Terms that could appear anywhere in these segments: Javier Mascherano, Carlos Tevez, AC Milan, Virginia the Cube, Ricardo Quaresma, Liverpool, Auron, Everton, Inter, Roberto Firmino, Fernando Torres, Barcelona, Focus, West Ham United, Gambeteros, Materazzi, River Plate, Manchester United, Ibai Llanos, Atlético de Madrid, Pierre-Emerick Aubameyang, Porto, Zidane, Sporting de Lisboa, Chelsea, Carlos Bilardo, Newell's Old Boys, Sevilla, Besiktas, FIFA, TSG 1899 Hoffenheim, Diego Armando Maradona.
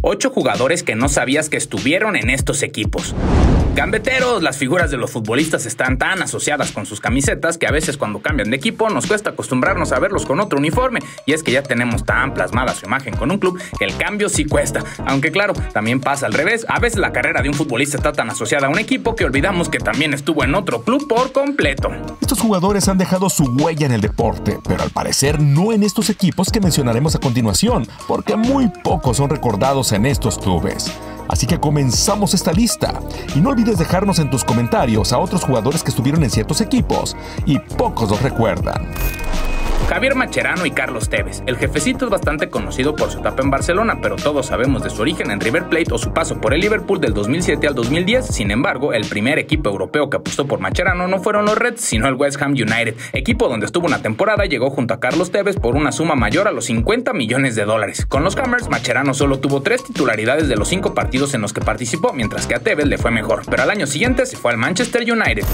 8 jugadores que no sabías que estuvieron en estos equipos. Gambeteros, las figuras de los futbolistas están tan asociadas con sus camisetas que a veces cuando cambian de equipo nos cuesta acostumbrarnos a verlos con otro uniforme, y es que ya tenemos tan plasmada su imagen con un club que el cambio sí cuesta, aunque claro, también pasa al revés, a veces la carrera de un futbolista está tan asociada a un equipo que olvidamos que también estuvo en otro club por completo. Estos jugadores han dejado su huella en el deporte, pero al parecer no en estos equipos que mencionaremos a continuación, porque muy pocos son recordados en estos clubes. Así que comenzamos esta lista. Y no olvides dejarnos en tus comentarios a otros jugadores que estuvieron en ciertos equipos y pocos los recuerdan. Javier Mascherano y Carlos Tevez. El jefecito es bastante conocido por su etapa en Barcelona, pero todos sabemos de su origen en River Plate o su paso por el Liverpool del 2007 al 2010. Sin embargo, el primer equipo europeo que apostó por Mascherano no fueron los Reds, sino el West Ham United, equipo donde estuvo una temporada y llegó junto a Carlos Tevez por una suma mayor a los $50 millones. Con los Hammers, Mascherano solo tuvo 3 titularidades de los 5 partidos en los que participó, mientras que a Tevez le fue mejor, pero al año siguiente se fue al Manchester United.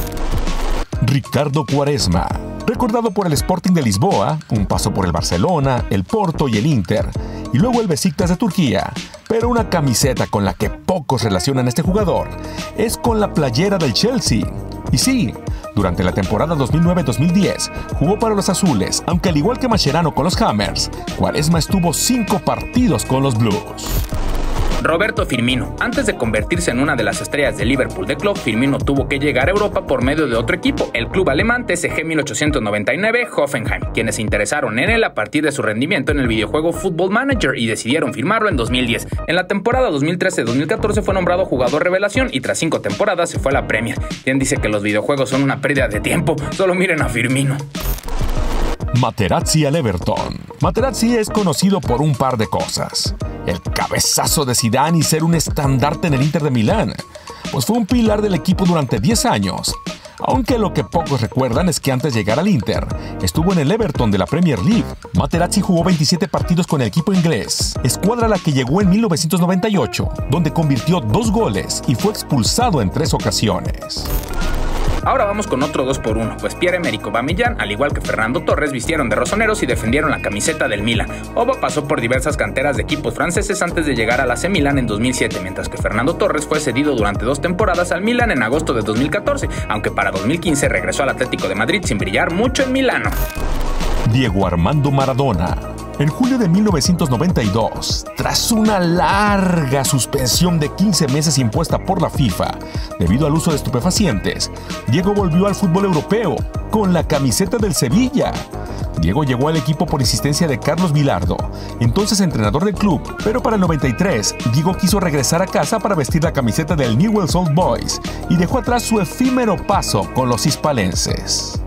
Ricardo Quaresma. Recordado por el Sporting de Lisboa, un paso por el Barcelona, el Porto y el Inter, y luego el Besiktas de Turquía. Pero una camiseta con la que pocos relacionan a este jugador es con la playera del Chelsea. Y sí, durante la temporada 2009-2010 jugó para los azules, aunque al igual que Mascherano con los Hammers, Quaresma estuvo 5 partidos con los Blues. Roberto Firmino. Antes de convertirse en una de las estrellas de Liverpool de club, Firmino tuvo que llegar a Europa por medio de otro equipo, el club alemán TSG 1899 Hoffenheim, quienes se interesaron en él a partir de su rendimiento en el videojuego Football Manager y decidieron firmarlo en 2010. En la temporada 2013-2014 fue nombrado jugador revelación y tras 5 temporadas se fue a la Premier. ¿Quién dice que los videojuegos son una pérdida de tiempo? Solo miren a Firmino. Materazzi al Everton. Materazzi es conocido por un par de cosas. El cabezazo de Zidane y ser un estandarte en el Inter de Milán, pues fue un pilar del equipo durante 10 años. Aunque lo que pocos recuerdan es que antes de llegar al Inter, estuvo en el Everton de la Premier League. Materazzi jugó 27 partidos con el equipo inglés, escuadra a la que llegó en 1998, donde convirtió 2 goles y fue expulsado en 3 ocasiones. Ahora vamos con otro 2x1, pues Pierre-Emerick Aubameyang, al igual que Fernando Torres, vistieron de rosoneros y defendieron la camiseta del Milan. Oba pasó por diversas canteras de equipos franceses antes de llegar al AC Milan en 2007, mientras que Fernando Torres fue cedido durante 2 temporadas al Milan en agosto de 2014, aunque para 2015 regresó al Atlético de Madrid sin brillar mucho en Milano. Diego Armando Maradona. En julio de 1992, tras una larga suspensión de 15 meses impuesta por la FIFA debido al uso de estupefacientes, Diego volvió al fútbol europeo con la camiseta del Sevilla. Diego llegó al equipo por insistencia de Carlos Bilardo, entonces entrenador del club, pero para el 93, Diego quiso regresar a casa para vestir la camiseta del Newell's Old Boys y dejó atrás su efímero paso con los hispalenses.